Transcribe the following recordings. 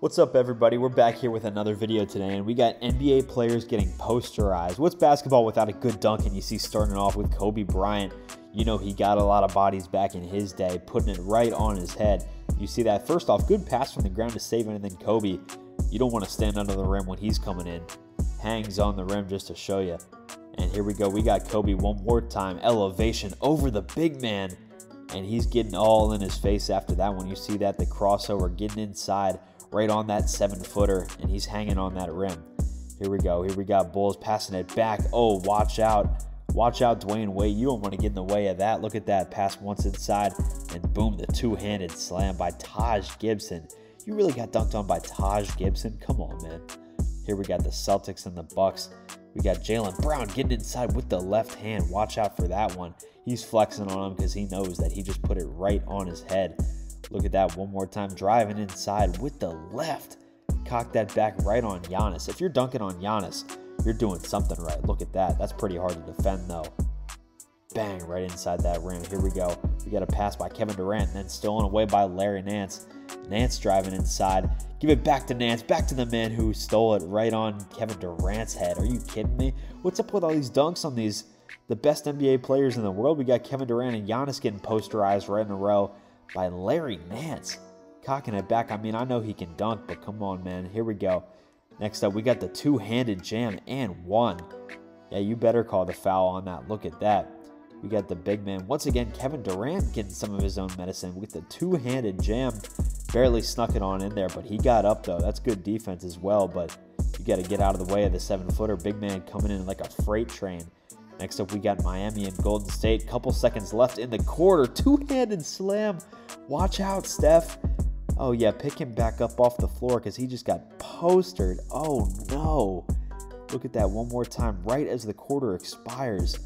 What's up, everybody? We're back here with another video today, and we got NBA players getting posterized. What's basketball without a good dunk? And you see, starting off with Kobe Bryant, you know, he got a lot of bodies back in his day, putting it right on his head. You see that first off, good pass from the ground to save it, and then Kobe, you don't want to stand under the rim when he's coming in, hangs on the rim just to show you. And here we go, we got Kobe one more time, elevation over the big man, and he's getting all in his face after that one. You see that, the crossover, getting inside, right on that 7-footer, and he's hanging on that rim. Here we go. Here we got Bulls passing it back. Oh, watch out. Watch out, Dwayne Wade. You don't want to get in the way of that. Look at that pass once inside, and boom, the two-handed slam by Taj Gibson. You really got dunked on by Taj Gibson? Come on, man. Here we got the Celtics and the Bucks. We got Jaylen Brown getting inside with the left hand. Watch out for that one. He's flexing on him because he knows that he just put it right on his head. Look at that one more time, driving inside with the left. Cock that back right on Giannis. If you're dunking on Giannis, you're doing something right. Look at that. That's pretty hard to defend, though. Bang, right inside that rim. Here we go. We got a pass by Kevin Durant, and then stolen away by Larry Nance. Nance driving inside. Give it back to Nance, back to the man who stole it right on Kevin Durant's head. Are you kidding me? What's up with all these dunks on the best NBA players in the world? We got Kevin Durant and Giannis getting posterized right in a row by Larry Nance, cocking it back. I mean, I know he can dunk, but come on, man. Here we go. Next up, we got the two-handed jam and one. Yeah, you better call the foul on that. Look at that. We got the big man. Once again, Kevin Durant getting some of his own medicine with the two-handed jam. Barely snuck it on in there, but he got up, though. That's good defense as well, but you got to get out of the way of the 7-footer. Big man coming in like a freight train. Next up, we got Miami and Golden State. Couple seconds left in the quarter. Two-handed slam. Watch out, Steph. Oh, yeah, pick him back up off the floor because he just got postered. Oh, no. Look at that one more time right as the quarter expires.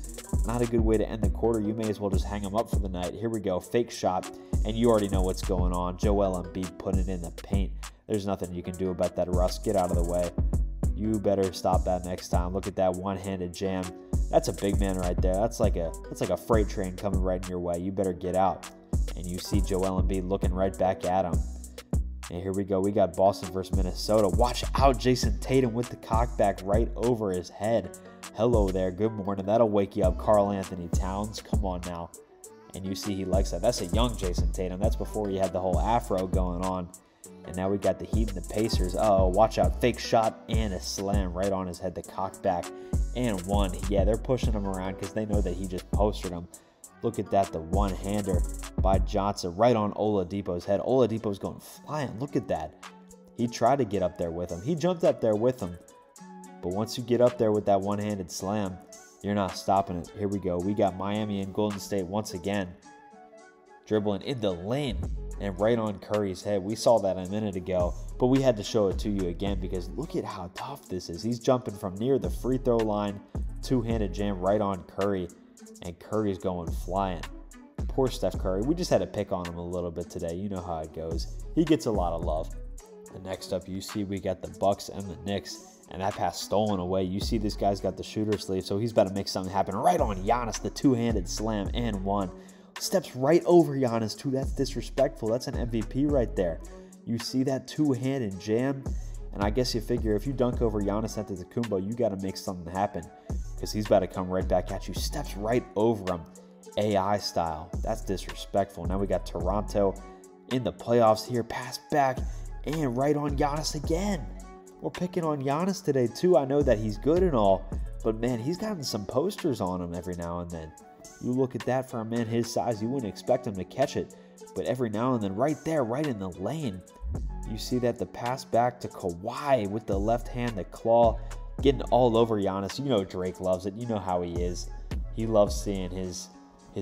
Not a good way to end the quarter. You may as well just hang him up for the night. Here we go. Fake shot, and you already know what's going on. Joel Embiid putting it in the paint. There's nothing you can do about that, Russ. Get out of the way. You better stop that next time. Look at that one-handed jam. That's a big man right there. That's like a freight train coming right in your way. You better get out. And you see Joel Embiid looking right back at him. And here we go. We got Boston versus Minnesota. Watch out, Jason Tatum with the cockback right over his head. Hello there. Good morning. That'll wake you up, Carl Anthony Towns. Come on now. And you see he likes that. That's a young Jason Tatum. That's before he had the whole afro going on. And now we got the Heat and the Pacers. Uh-oh, watch out. Fake shot and a slam right on his head. The cockback and one. Yeah, they're pushing him around because they know that he just postered him. Look at that. The one-hander by Johnson right on Oladipo's head. Oladipo's going flying. Look at that. He tried to get up there with him. He jumped up there with him. But once you get up there with that one-handed slam, you're not stopping it. Here we go. We got Miami and Golden State once again. Dribbling in the lane and right on Curry's head. We saw that a minute ago, but we had to show it to you again because look at how tough this is. He's jumping from near the free throw line, two-handed jam right on Curry, and Curry's going flying. Poor Steph Curry. We just had to pick on him a little bit today. You know how it goes. He gets a lot of love. And next up, you see we got the Bucks and the Knicks, and that pass stolen away. You see this guy's got the shooter sleeve, so he's about to make something happen. Right on Giannis, the two-handed slam and one. Steps right over Giannis, too. That's disrespectful. That's an MVP right there. You see that two-handed jam? And I guess you figure if you dunk over Giannis Antetokounmpo, you got to make something happen because he's about to come right back at you. Steps right over him, AI style. That's disrespectful. Now we got Toronto in the playoffs here. Pass back and right on Giannis again. We're picking on Giannis today, too. I know that he's good and all, but, man, he's gotten some posters on him every now and then. You look at that for a man his size, you wouldn't expect him to catch it. But every now and then, right there, right in the lane, you see that the pass back to Kawhi with the left hand, the claw, getting all over Giannis. You know Drake loves it. You know how he is. He loves seeing his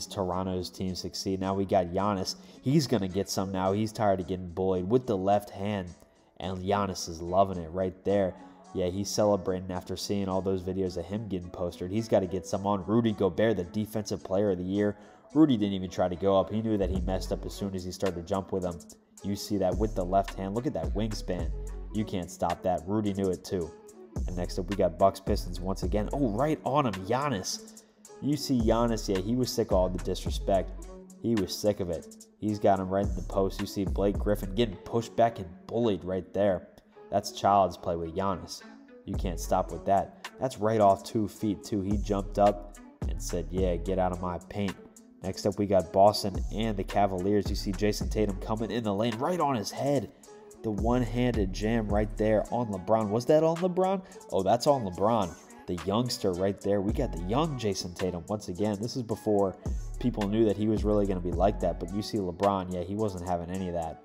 Toronto's team succeed. Now we got Giannis. He's going to get some now. He's tired of getting bullied with the left hand, and Giannis is loving it right there. Yeah, he's celebrating after seeing all those videos of him getting postered. He's got to get some on Rudy Gobert, the defensive player of the year. Rudy didn't even try to go up. He knew that he messed up as soon as he started to jump with him. You see that with the left hand. Look at that wingspan. You can't stop that. Rudy knew it too. And next up, we got Bucks Pistons once again. Oh, right on him, Giannis. You see Giannis, yeah, he was sick of all the disrespect. He was sick of it. He's got him right in the post. You see Blake Griffin getting pushed back and bullied right there. That's child's play with Giannis. You can't stop with that. That's right off 2 feet, too. He jumped up and said, yeah, get out of my paint. Next up, we got Boston and the Cavaliers. You see Jason Tatum coming in the lane right on his head. The one-handed jam right there on LeBron. Was that on LeBron? Oh, that's on LeBron. The youngster right there. We got the young Jason Tatum once again. This is before people knew that he was really going to be like that. But you see LeBron, yeah, he wasn't having any of that.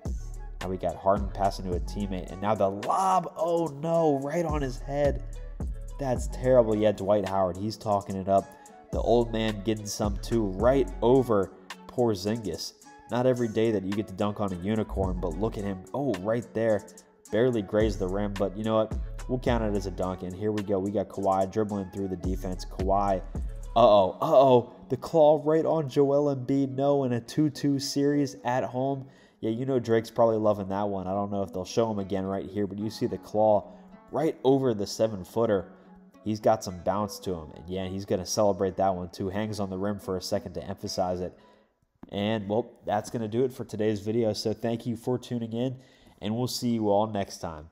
Now we got Harden passing to a teammate. And now the lob, oh no, right on his head. That's terrible. Yeah, Dwight Howard, he's talking it up. The old man getting some too right over Porzingis. Not every day that you get to dunk on a unicorn, but look at him. Oh, right there. Barely grazed the rim, but you know what? We'll count it as a dunk, and here we go. We got Kawhi dribbling through the defense. Kawhi, the claw right on Joel Embiid. No, in a 2-2 series at home. Yeah, you know Drake's probably loving that one. I don't know if they'll show him again right here, but you see the claw right over the 7-footer. He's got some bounce to him, and yeah, he's going to celebrate that one too. Hangs on the rim for a second to emphasize it. And, well, that's going to do it for today's video, so thank you for tuning in, and we'll see you all next time.